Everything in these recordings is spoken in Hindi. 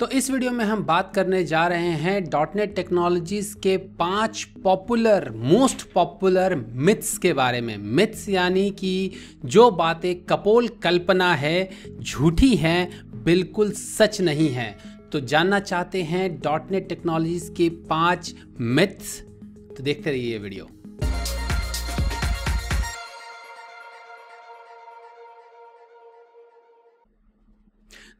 तो इस वीडियो में हम बात करने जा रहे हैं .NET टेक्नोलॉजीज़ के 5 पॉपुलर मोस्ट पॉपुलर मिथ्स के बारे में। मिथ्स यानी कि जो बातें कपोल कल्पना है, झूठी हैं, बिल्कुल सच नहीं है। तो जानना चाहते हैं .NET टेक्नोलॉजीज़ के 5 मिथ्स, तो देखते रहिए ये वीडियो।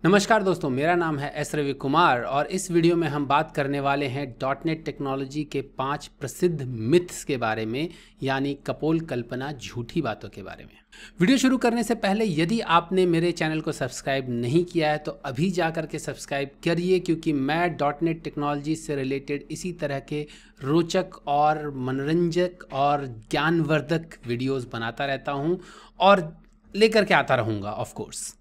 नमस्कार दोस्तों, मेरा नाम है अश्वनी कुमार और इस वीडियो में हम बात करने वाले हैं .NET टेक्नोलॉजी के 5 प्रसिद्ध मिथ्स के बारे में, यानी कपोल कल्पना, झूठी बातों के बारे में। वीडियो शुरू करने से पहले यदि आपने मेरे चैनल को सब्सक्राइब नहीं किया है तो अभी जा करके सब्सक्राइब करिए, क्योंकि मैं .NET टेक्नोलॉजी से रिलेटेड इसी तरह के रोचक और मनोरंजक और ज्ञानवर्धक वीडियोज़ बनाता रहता हूँ और लेकर के आता रहूँगा ऑफकोर्स।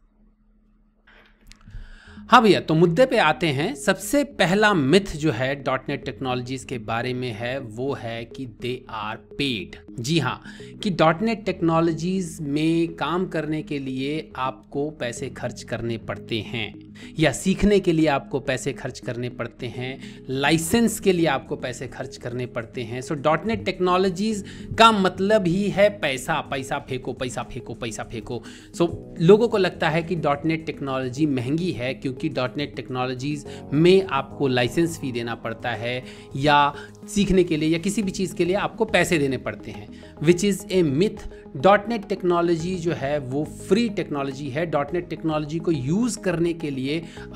हाँ भैया, तो मुद्दे पे आते हैं। सबसे पहला मिथ जो है .NET टेक्नोलॉजीज़ के बारे में है वो है कि दे आर पेड। जी हाँ, कि .NET टेक्नोलॉजीज़ में काम करने के लिए आपको पैसे खर्च करने पड़ते हैं, या सीखने के लिए आपको पैसे खर्च करने पड़ते हैं, लाइसेंस के लिए आपको पैसे खर्च करने पड़ते हैं। सो .NET टेक्नोलॉजीज़ का मतलब ही है पैसा, पैसा फेंको, पैसा फेंको, पैसा फेंको। सो लोगों को लगता है कि .NET टेक्नोलॉजी महंगी है क्योंकि .NET टेक्नोलॉजीज़ में आपको लाइसेंस फ़ी देना पड़ता है, या सीखने के लिए या किसी भी चीज़ के लिए आपको पैसे देने पड़ते हैं, which is a myth. .NET technology जो है वो फ्री टेक्नोलॉजी है। .NET टेक्नोलॉजी को यूज़ करने के लिए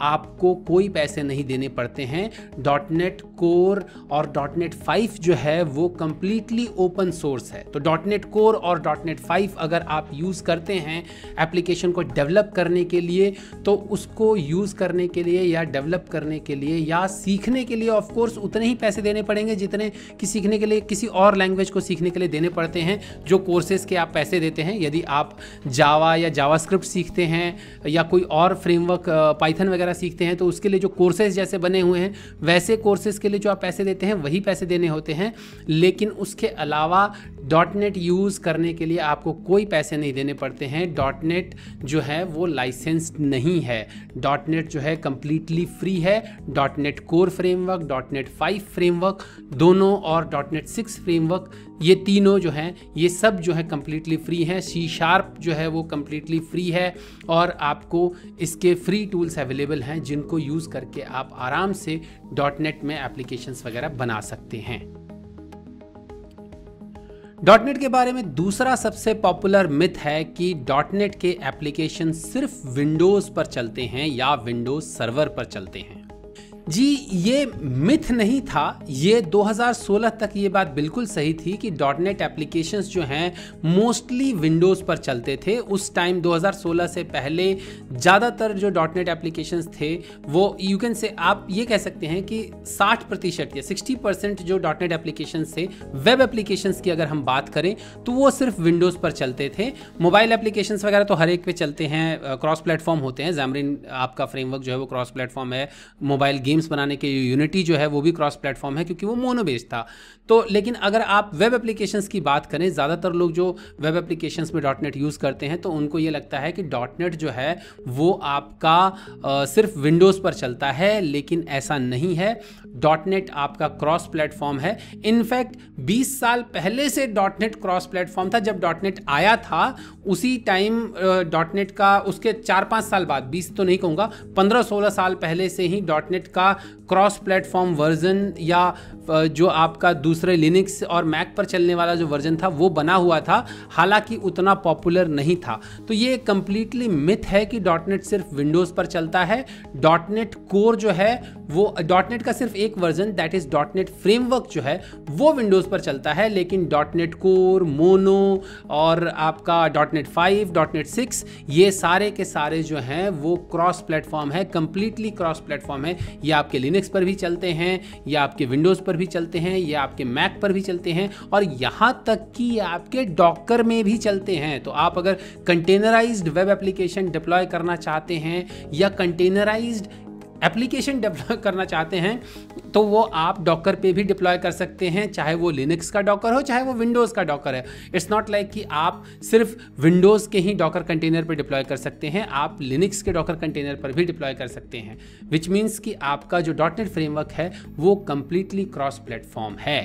आपको कोई पैसे नहीं देने पड़ते हैं। .NET कोर और .NET 5 जो है वो कम्प्लीटली ओपन सोर्स है। तो .NET कोर और .NET 5 अगर आप यूज़ करते हैं एप्लीकेशन को डेवलप करने के लिए, तो उसको यूज़ करने के लिए या डेवलप करने के लिए या सीखने के लिए ऑफ कोर्स उतने ही पैसे देने पड़ेंगे जितने कि सीखने के लिए किसी और लैंग्वेज को सीखने के लिए देने पड़ते हैं। जो कोर्सेज़ के आप पैसे देते हैं, यदि आप जावा या जावास्क्रिप्ट सीखते हैं या कोई और फ्रेमवर्क पाइथन वगैरह सीखते हैं, तो उसके लिए जो कोर्सेज जैसे बने हुए हैं वैसे कोर्सेज़ के लिए जो आप पैसे देते हैं वही पैसे देने होते हैं। लेकिन उसके अलावा .NET यूज़ करने के लिए आपको कोई पैसे नहीं देने पड़ते हैं। .NET जो है वो लाइसेंस्ड नहीं है। .NET जो है कम्प्लीटली फ्री है। .NET core framework, .NET 5 framework दोनों और .NET 6 फ्रेमवर्क, ये तीनों जो हैं ये सब जो है कम्प्लीटली फ्री हैं। C# जो है वो कम्प्लीटली फ्री है और आपको इसके फ्री टूल्स अवेलेबल हैं जिनको यूज़ करके आप आराम से .NET में एप्लीकेशंस वगैरह बना सकते हैं। .NET के बारे में दूसरा सबसे पॉपुलर मिथ है कि .NET के एप्लीकेशन सिर्फ विंडोज़ पर चलते हैं या विंडोज़ सर्वर पर चलते हैं। जी, ये मिथ नहीं था। ये 2016 तक ये बात बिल्कुल सही थी कि .NET एप्लीकेशंस जो हैं मोस्टली विंडोज़ पर चलते थे। उस टाइम 2016 से पहले ज़्यादातर जो .NET एप्लीकेशंस थे वो यू कैन से, आप ये कह सकते हैं कि 60% या 60% जो .NET एप्लीकेशंस थे, वेब एप्लीकेशंस की अगर हम बात करें तो वो सिर्फ विंडोज़ पर चलते थे। मोबाइल एप्लीकेशंस वगैरह तो हर एक पे चलते हैं, क्रॉस प्लेटफॉर्म होते हैं। Xamarin आपका फ्रेमवर्क जो है वो क्रॉस प्लेटफॉर्म है। मोबाइल गेम्स बनाने के यूनिटी जो है वो भी क्रॉस प्लेटफॉर्म है क्योंकि वो मोनो बेस्ड था। तो लेकिन अगर आप वेब एप्लीकेशंस की बात करें, ज़्यादातर लोग जो वेब एप्लीकेशंस में .NET यूज़ करते हैं तो उनको ये लगता है कि .NET जो है वो आपका सिर्फ विंडोज़ पर चलता है, लेकिन ऐसा नहीं है। .NET आपका क्रॉस प्लेटफॉर्म है। इनफैक्ट 20 साल पहले से .NET क्रॉस प्लेटफॉर्म था। जब .NET आया था उसी टाइम .NET का, उसके 4-5 साल बाद, 20 तो नहीं कहूँगा, 15-16 साल पहले से ही .NET का क्रॉस प्लेटफॉर्म वर्जन या जो आपका दूसरे लिनक्स और मैक पर चलने वाला जो वर्जन था वो बना हुआ था, हालांकि उतना पॉपुलर नहीं था। तो ये कम्प्लीटली मिथ है कि .NET सिर्फ विंडोज़ पर चलता है। .NET कोर जो है वो .NET का सिर्फ एक version, that is .NET framework जो है वो विंडोज़ पर चलता है, लेकिन .NET कोर, मोनो और आपका .NET 5, .NET 6 ये सारे के सारे जो हैं वो क्रॉस प्लेटफॉर्म है, कम्प्लीटली क्रॉस प्लेटफॉर्म है। ये आपके लिनक्स पर भी चलते हैं, या आपके विंडोज़ पर भी चलते हैं, या आपके मैक पर भी चलते हैं, और यहाँ तक कि आपके डॉकर में भी चलते हैं। तो आप अगर कंटेनराइज्ड वेब एप्लीकेशन डिप्लॉय करना चाहते हैं या कंटेनराइज्ड एप्लीकेशन डेवलप करना चाहते हैं तो वो आप डॉकर पे भी डिप्लॉय कर सकते हैं, चाहे वो लिनक्स का डॉकर हो चाहे वो विंडोज़ का डॉकर है। इट्स नॉट लाइक कि आप सिर्फ विंडोज़ के ही डॉकर कंटेनर पर डिप्लॉय कर सकते हैं, आप लिनक्स के डॉकर कंटेनर पर भी डिप्लॉय कर सकते हैं, विच मीन्स कि आपका जो .NET फ्रेमवर्क है वो कंप्लीटली क्रॉस प्लेटफॉर्म है।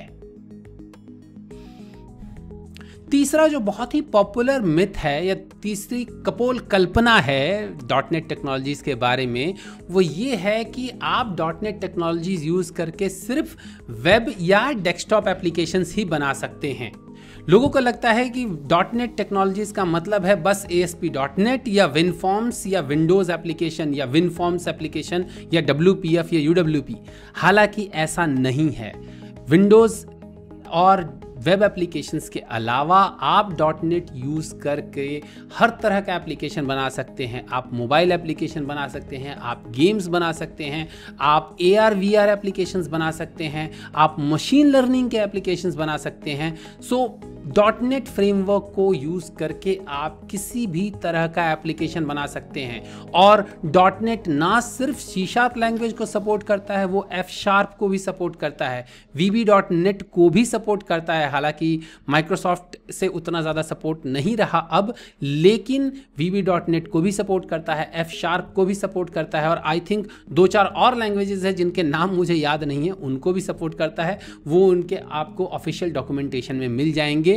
तीसरा जो बहुत ही पॉपुलर मिथ है या तीसरी कपोल कल्पना है .NET टेक्नोलॉजीज़ के बारे में, वो ये है कि आप .NET टेक्नोलॉजीज़ यूज़ करके सिर्फ वेब या डेस्कटॉप एप्लीकेशंस ही बना सकते हैं। लोगों को लगता है कि .NET टेक्नोलॉजीज़ का मतलब है बस ASP.NET या WinForms या विंडोज़ एप्लीकेशन या WinForms एप्लीकेशन या WPF या UWP। हालांकि ऐसा नहीं है। विंडोज़ और वेब एप्लीकेशंस के अलावा आप .NET यूज़ करके हर तरह का एप्लीकेशन बना सकते हैं। आप मोबाइल एप्लीकेशन बना सकते हैं, आप गेम्स बना सकते हैं, आप AR VR एप्लीकेशंस बना सकते हैं, आप मशीन लर्निंग के एप्लीकेशंस बना सकते हैं। सो .NET फ्रेमवर्क को यूज़ करके आप किसी भी तरह का एप्लीकेशन बना सकते हैं। और .NET ना सिर्फ C# लैंग्वेज को सपोर्ट करता है, वो F# को भी सपोर्ट करता है, VB.NET को भी सपोर्ट करता है। हालांकि माइक्रोसॉफ्ट से उतना ज़्यादा सपोर्ट नहीं रहा अब, लेकिन VB.NET को भी सपोर्ट करता है, F# को भी सपोर्ट करता है, और आई थिंक 2-4 और लैंग्वेजेस हैं जिनके नाम मुझे याद नहीं है, उनको भी सपोर्ट करता है। वो उनके आपको ऑफिशियल डॉक्यूमेंटेशन में मिल जाएंगे।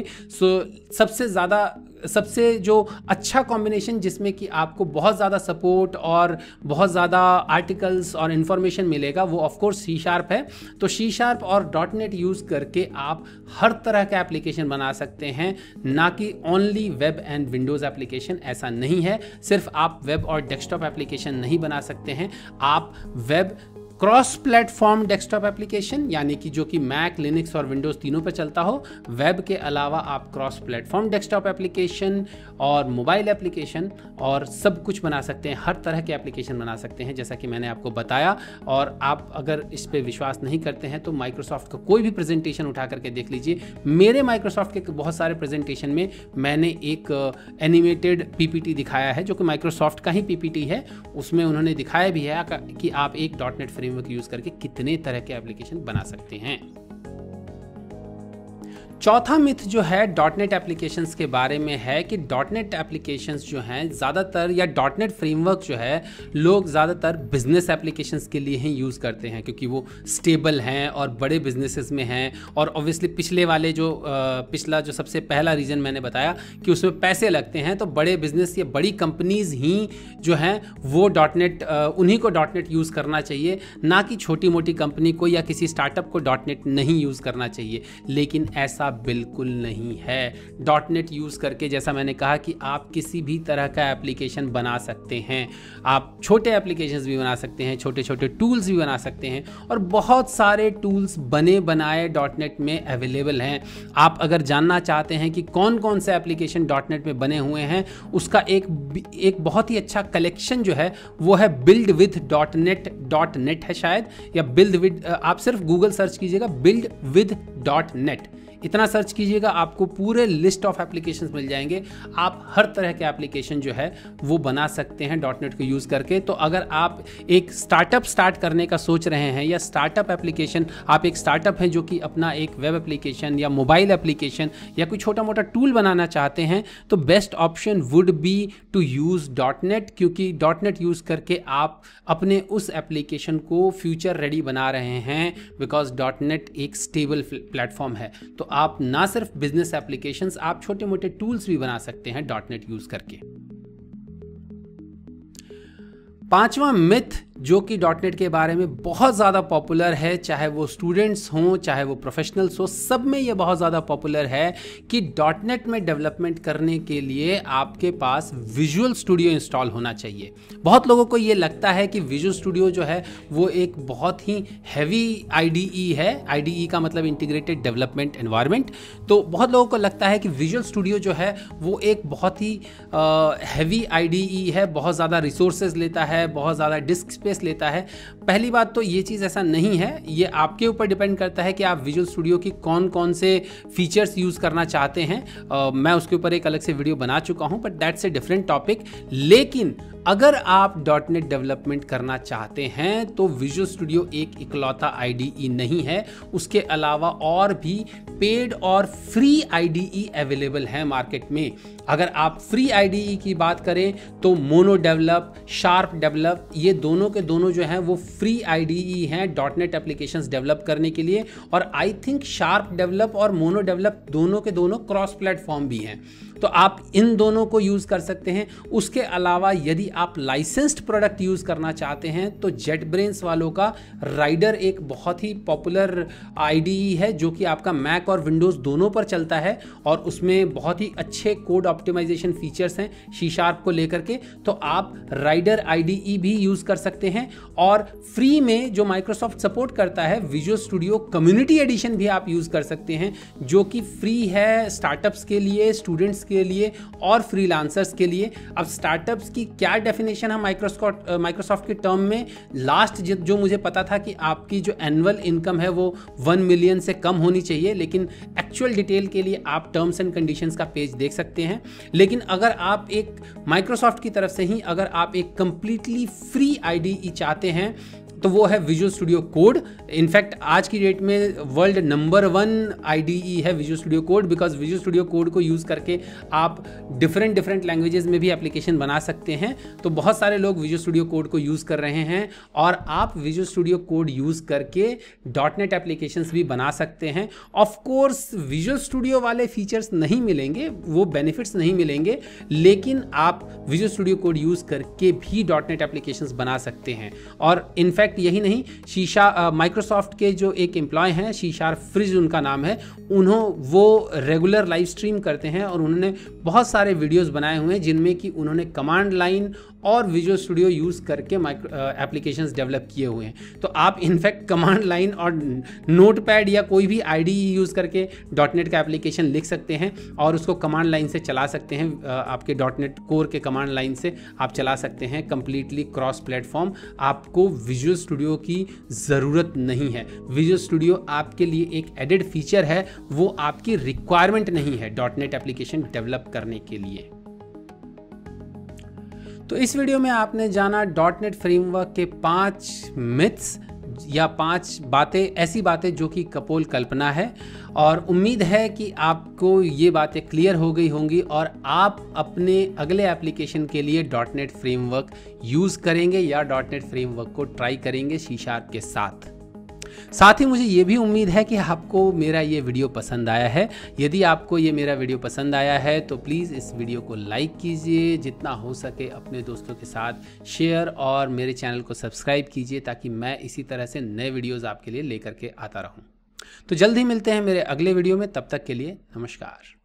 सबसे जो अच्छा कॉम्बिनेशन जिसमें कि आपको बहुत ज़्यादा सपोर्ट और बहुत ज़्यादा आर्टिकल्स और इन्फॉर्मेशन मिलेगा वो ऑफकोर्स C# है। तो C# और .NET यूज़ करके आप हर तरह का एप्लीकेशन बना सकते हैं, ना कि only web and Windows application. ऐसा नहीं है, सिर्फ आप वेब और डेस्कटॉप एप्लीकेशन नहीं बना सकते हैं, आप web cross platform desktop application यानी कि जो कि मैक, लिनक्स और विंडोज़ तीनों पर चलता हो। वेब के अलावा आप क्रॉस प्लेटफॉर्म डेस्कटॉप एप्लीकेशन और मोबाइल एप्लीकेशन और सब कुछ बना सकते हैं, हर तरह के एप्लीकेशन बना सकते हैं जैसा कि मैंने आपको बताया। और आप अगर इस पर विश्वास नहीं करते हैं तो माइक्रोसॉफ्ट का कोई भी प्रेजेंटेशन उठा करके देख लीजिए। मेरे माइक्रोसॉफ्ट के बहुत सारे प्रेजेंटेशन में मैंने एक एनिमेटेड PPT दिखाया है जो कि माइक्रोसॉफ्ट का ही PPT है। उसमें उन्होंने दिखाया भी है कि आप एक .NET फ्रेमवर्क यूज करके कितने तरह के एप्लीकेशन बना सकते हैं। चौथा मिथ जो है .NET एप्लीकेशंस के बारे में है कि .NET एप्लीकेशंस जो हैं ज़्यादातर या .NET फ्रेमवर्क जो है लोग ज़्यादातर बिजनेस एप्लीकेशंस के लिए ही यूज़ करते हैं क्योंकि वो स्टेबल हैं और बड़े बिजनेसेस में हैं। और ऑब्वियसली पिछला जो सबसे पहला रीज़न मैंने बताया कि उसमें पैसे लगते हैं, तो बड़े बिजनेस या बड़ी कंपनीज़ ही जो हैं वो .NET उन्हीं को .NET यूज़ करना चाहिए, ना कि छोटी मोटी कंपनी को या किसी स्टार्टअप को .NET नहीं यूज़ करना चाहिए। लेकिन ऐसा बिल्कुल नहीं है। .NET यूज़ करके जैसा मैंने कहा कि आप किसी भी तरह का एप्लीकेशन बना सकते हैं, आप छोटे एप्लीकेशंस भी बना सकते हैं, छोटे छोटे टूल्स भी बना सकते हैं, और बहुत सारे टूल्स बने बनाए .NET में अवेलेबल हैं। आप अगर जानना चाहते हैं कि कौन कौन से एप्लीकेशन .NET में बने हुए हैं, उसका एक बहुत ही अच्छा कलेक्शन जो है वो है बिल्ड विद .NET है शायद, या बिल्ड विद, आप सिर्फ गूगल सर्च कीजिएगा बिल्ड विद .NET, इतना सर्च कीजिएगा आपको पूरे लिस्ट ऑफ एप्लीकेशंस मिल जाएंगे। आप हर तरह के एप्लीकेशन जो है वो बना सकते हैं .NET को यूज़ करके। तो अगर आप एक स्टार्टअप स्टार्ट करने का सोच रहे हैं या स्टार्टअप एप्लीकेशन, आप एक स्टार्टअप हैं जो कि अपना एक वेब एप्लीकेशन या मोबाइल एप्लीकेशन या कोई छोटा मोटा टूल बनाना चाहते हैं, तो best option would be to use .NET, क्योंकि .NET यूज़ करके आप अपने उस एप्लीकेशन को फ्यूचर रेडी बना रहे हैं, बिकॉज .NET एक स्टेबल प्लेटफॉर्म है। तो आप ना सिर्फ बिजनेस एप्लीकेशंस, आप छोटे मोटे टूल्स भी बना सकते हैं .NET यूज करके। पांचवा मिथ जो कि .NET के बारे में बहुत ज़्यादा पॉपुलर है, चाहे वो स्टूडेंट्स हों चाहे वो प्रोफेशनल्स हों, सब में ये बहुत ज़्यादा पॉपुलर है कि .NET में डेवलपमेंट करने के लिए आपके पास विजुअल स्टूडियो इंस्टॉल होना चाहिए। बहुत लोगों को ये लगता है कि विजुअल स्टूडियो जो है वो एक बहुत ही हैवी IDE है। IDE का मतलब इंटीग्रेटेड डेवलपमेंट एनवायरनमेंट। तो बहुत लोगों को लगता है कि विजुअल स्टूडियो जो है वो एक बहुत ही हैवी IDE है, बहुत ज़्यादा रिसोर्सेज लेता है, बहुत ज़्यादा डिस्क स्पेस लेता है। पहली बात तो ये चीज़ ऐसा नहीं है, ये आपके ऊपर डिपेंड करता है कि आप विजुअल स्टूडियो की कौन कौन से फीचर्स यूज़ करना चाहते हैं। मैं उसके ऊपर एक अलग से वीडियो बना चुका हूँ, but that's a different topic. लेकिन अगर आप .NET डेवलपमेंट करना चाहते हैं तो विजुअल स्टूडियो एक इकलौता आईडीई नहीं है, उसके अलावा और भी पेड और फ्री आईडीई अवेलेबल है मार्केट में। अगर आप फ्री आईडीई की बात करें तो मोनो डेवलप, शार्प डेवलप, ये दोनों के दोनों जो हैं वो फ्री आईडीई हैं .NET एप्लीकेशंस डेवलप करने के लिए, और आई थिंक शार्प डेवलप और मोनो डेवलप दोनों के दोनों क्रॉस प्लेटफॉर्म भी हैं, तो आप इन दोनों को यूज़ कर सकते हैं। उसके अलावा यदि आप लाइसेंस्ड प्रोडक्ट यूज़ करना चाहते हैं तो JetBrains वालों का राइडर एक बहुत ही पॉपुलर आईडीई है जो कि आपका मैक और विंडोज़ दोनों पर चलता है, और उसमें बहुत ही अच्छे कोड ऑप्टिमाइजेशन फीचर्स हैं C# को लेकर के, तो आप राइडर आईडीई भी यूज़ कर सकते हैं। और फ्री में जो माइक्रोसॉफ्ट सपोर्ट करता है विजुअल स्टूडियो कम्युनिटी एडिशन भी आप यूज़ कर सकते हैं, जो कि फ्री है स्टार्टअप्स के लिए, स्टूडेंट्स के लिए और फ्रीलांसर्स के लिए। अब स्टार्टअप्स की क्या डेफिनेशन है माइक्रोसॉफ्ट के टर्म में? लास्ट जो मुझे पता था कि आपकी जो एनुअल इनकम है वो 1 मिलियन से कम होनी चाहिए, लेकिन एक्चुअल डिटेल के लिए आप टर्म्स एंड कंडीशंस का पेज देख सकते हैं। लेकिन अगर आप एक माइक्रोसॉफ्ट की तरफ से ही अगर आप एक कंप्लीटली फ्री आईडीई चाहते हैं तो वो है विजुअल स्टूडियो कोड। इनफैक्ट आज की डेट में वर्ल्ड नंबर 1 आईडीई है Visual Studio Code, because Visual Studio Code को यूज़ करके आप डिफरेंट लैंग्वेजेस में भी एप्लीकेशन बना सकते हैं। तो बहुत सारे लोग विजुअल स्टूडियो कोड को यूज़ कर रहे हैं, और आप विजुअल स्टूडियो कोड यूज़ करके .NET एप्लीकेशंस भी बना सकते हैं। ऑफकोर्स विजुअल स्टूडियो वाले फीचर्स नहीं मिलेंगे, वो बेनिफिट्स नहीं मिलेंगे, लेकिन आप विजुअल स्टूडियो कोड यूज़ करके भी .NET एप्लीकेशंस बना सकते हैं। और इनफैक्ट यही नहीं, माइक्रोसॉफ्ट के जो एक एम्प्लॉय हैं C# फ्रिज उनका नाम है, वो रेगुलर लाइव स्ट्रीम करते हैं और उन्होंने बहुत सारे वीडियोस बनाए हुए हैं जिनमें कि उन्होंने कमांड लाइन और विजुअल स्टूडियो यूज़ करके एप्लीकेशंस डेवलप किए हुए हैं। तो आप इनफैक्ट कमांड लाइन और नोटपैड या कोई भी आईडीई यूज़ करके .NET का एप्लीकेशन लिख सकते हैं और उसको कमांड लाइन से चला सकते हैं, आपके .NET कोर के कमांड लाइन से आप चला सकते हैं कंप्लीटली क्रॉस प्लेटफॉर्म। आपको विजुअल स्टूडियो की ज़रूरत नहीं है, विजुअल स्टूडियो आपके लिए एक एडेड फीचर है, वो आपकी रिक्वायरमेंट नहीं है .NET एप्लीकेशन डेवलप करने के लिए। तो इस वीडियो में आपने जाना .NET फ्रेमवर्क के 5 मिथ्स या 5 बातें, ऐसी बातें जो कि कपोल कल्पना है, और उम्मीद है कि आपको ये बातें क्लियर हो गई होंगी और आप अपने अगले एप्लीकेशन के लिए .NET फ्रेमवर्क यूज़ करेंगे या .NET फ्रेमवर्क को ट्राई करेंगे C# के साथ। साथ ही मुझे ये भी उम्मीद है कि आपको मेरा ये वीडियो पसंद आया है। यदि आपको ये मेरा वीडियो पसंद आया है तो प्लीज़ इस वीडियो को लाइक कीजिए, जितना हो सके अपने दोस्तों के साथ शेयर, और मेरे चैनल को सब्सक्राइब कीजिए ताकि मैं इसी तरह से नए वीडियोज़ आपके लिए लेकर के आता रहूँ। तो जल्द ही मिलते हैं मेरे अगले वीडियो में, तब तक के लिए नमस्कार।